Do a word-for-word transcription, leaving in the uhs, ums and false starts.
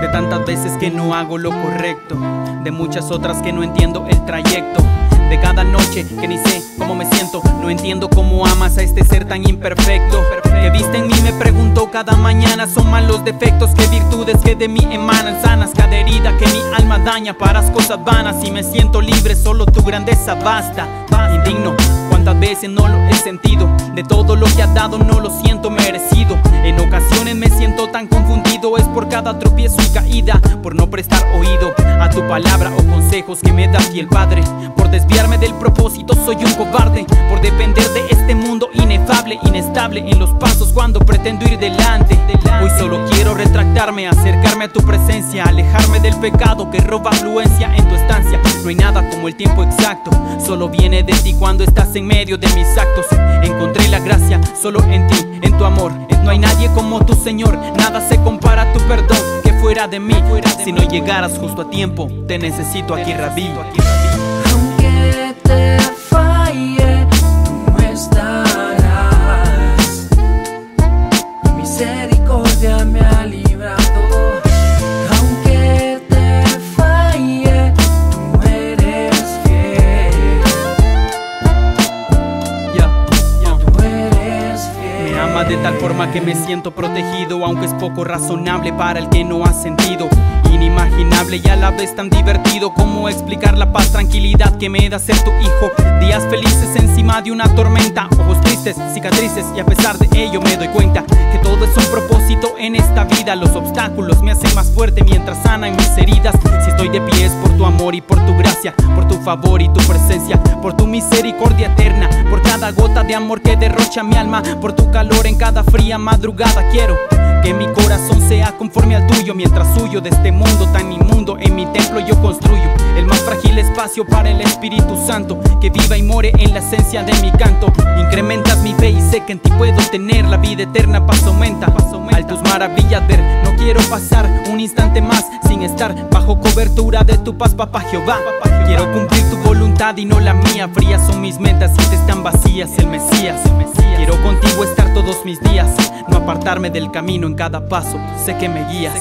de tantas veces que no hago lo correcto, de muchas otras que no entiendo el trayecto, de cada noche que ni sé cómo me siento. No entiendo cómo amas a este ser tan imperfecto que viste en mí, me pregunto cada mañana. Son más los defectos que virtudes que de mí emanan, sanas cada herida que mi alma daña. Paras cosas vanas y me siento libre, solo tu grandeza basta. Indigno, cuántas veces no lo he sentido, de todo lo que has dado no lo siento merecido. En ocasiones me siento tan confundido, es por cada tropiezo y caída, por no prestar oído a tu palabra o consejos que me da fiel Padre. Por desviarme del propósito soy un cobarde, por depender de este mundo inefable, inestable en los pasos cuando pretendo ir delante. Hoy solo quiero retractarme, acercarme a tu presencia, alejarme del pecado que roba afluencia en tu estancia. No hay nada como el tiempo exacto, solo viene de ti cuando estás en medio de mis actos. Encontré la gracia solo en ti, en tu amor. No hay nadie como tu Señor, nada se compara a tu perdón. Que fuera de mí, si no llegaras justo a tiempo, te necesito aquí, Rabí. Aunque te falle, tú no estarás. Tu misericordia me ha librado. Aunque te falle, tú eres fiel. Ya, yeah, yeah. Tú eres fiel. Me ama de tal forma que me siento protegido, aunque es poco razonable para el que no ha sentido. Inimaginable y a la vez tan divertido, cómo explicar la paz, tranquilidad que me da ser tu hijo. Días felices encima de una tormenta, ojos tristes, cicatrices, y a pesar de ello me doy cuenta que todo es un propósito en esta vida. Los obstáculos me hacen más fuerte mientras sanan mis heridas. Si estoy de pie es por tu amor y por tu gracia, por tu favor y tu presencia, por tu misericordia eterna, por cada gota de amor que derrocha mi alma, por tu calor en cada fría madrugada. Quiero que mi corazón sea conforme al tuyo, mientras huyo de este mundo tan inmundo. En mi templo yo construyo el más frágil espacio para el Espíritu Santo, que viva y more en la esencia de mi canto. Incrementas mi fe y sé que en ti puedo tener la vida eterna. Paz aumenta, al tus maravillas ver. No quiero pasar un instante más sin estar bajo cobertura de tu paz, Papá Jehová. Quiero cumplir tu voluntad y no la mía. Frías son mis metas y te están vacías, el Mesías. Quiero contigo estar todos mis días, no apartarme del camino en cada paso. Sé que me guías.